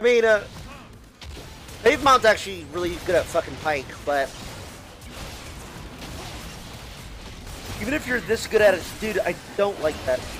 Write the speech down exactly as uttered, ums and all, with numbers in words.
I mean, uh, Wave Mom's actually really good at fucking Pike, but even if you're this good at it, dude, I don't like that.